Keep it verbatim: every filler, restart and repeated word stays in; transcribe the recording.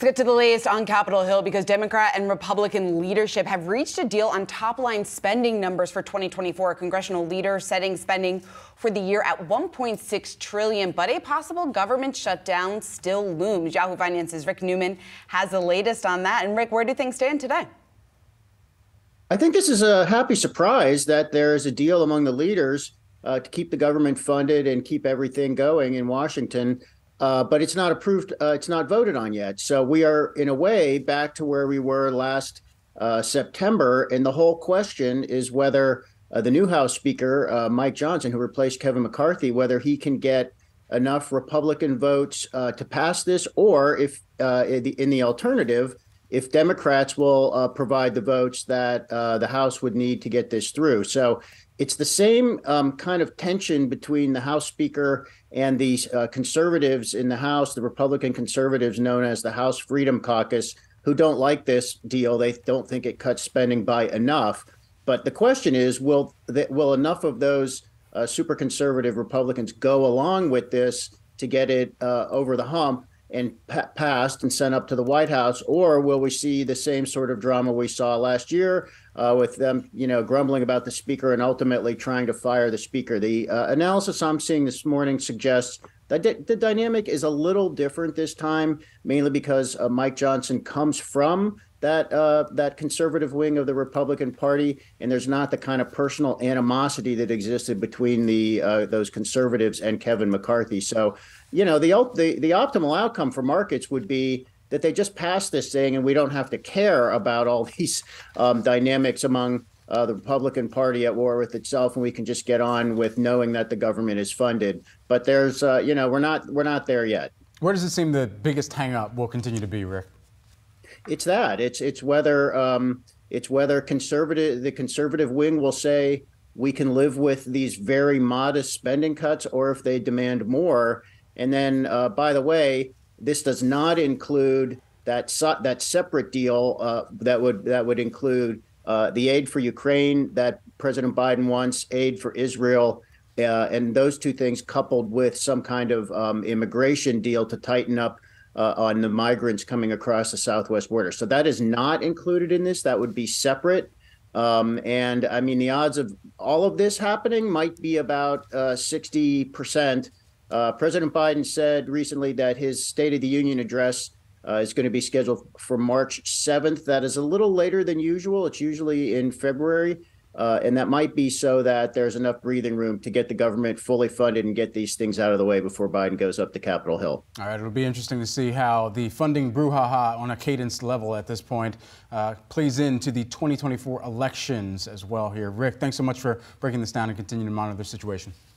Let's get to the latest on Capitol Hill, because Democrat and Republican leadership have reached a deal on top-line spending numbers for twenty twenty-four. A congressional leader setting spending for the year at one point six trillion dollars, but a possible government shutdown still looms. Yahoo Finance's Rick Newman has the latest on that. And Rick, where do things stand today? I think this is a happy surprise that there is a deal among the leaders uh, to keep the government funded and keep everything going in Washington. Uh, but it's not approved. Uh, it's not voted on yet. So we are, in a way, back to where we were last uh, September. And the whole question is whether uh, the new House Speaker, uh, Mike Johnson, who replaced Kevin McCarthy, whether he can get enough Republican votes uh, to pass this, or if uh, in, the, in the alternative, if Democrats will uh, provide the votes that uh, the House would need to get this through. So it's the same um, kind of tension between the House Speaker and the uh, conservatives in the House, the Republican conservatives known as the House Freedom Caucus, who don't like this deal. They don't think it cuts spending by enough. But the question is, will th- will enough of those uh, super conservative Republicans go along with this to get it uh, over the hump and pa- passed and sent up to the White House? Or will we see the same sort of drama we saw last year uh, with them, you know, grumbling about the speaker and ultimately trying to fire the speaker? The uh, analysis I'm seeing this morning suggests that di- the dynamic is a little different this time, mainly because uh, Mike Johnson comes from that uh, that conservative wing of the Republican Party, and there's not the kind of personal animosity that existed between the uh, those conservatives and Kevin McCarthy. So, you know, the, the the optimal outcome for markets would be that they just pass this thing and we don't have to care about all these um, dynamics among uh, the Republican Party at war with itself, and we can just get on with knowing that the government is funded. But there's, uh, you know, we're not we're not there yet. Where does it seem the biggest hang up will continue to be, Rick? It's that it's it's whether um, it's whether conservative the conservative wing will say we can live with these very modest spending cuts, or if they demand more. And then, uh, by the way, this does not include that so- that separate deal uh, that would that would include uh, the aid for Ukraine that President Biden wants, aid for Israel, uh, and those two things coupled with some kind of um, immigration deal to tighten up Uh, on the migrants coming across the southwest border. So that is not included in this. That would be separate. Um, and I mean, the odds of all of this happening might be about uh, sixty percent. Uh, President Biden said recently that his State of the Union address uh, is going to be scheduled for March seventh. That is a little later than usual. It's usually in February. Uh, and that might be so that there's enough breathing room to get the government fully funded and get these things out of the way before Biden goes up to Capitol Hill. All right. It'll be interesting to see how the funding brouhaha on a cadence level at this point uh, plays into the twenty twenty-four elections as well here. Rick, thanks so much for breaking this down and continuing to monitor the situation.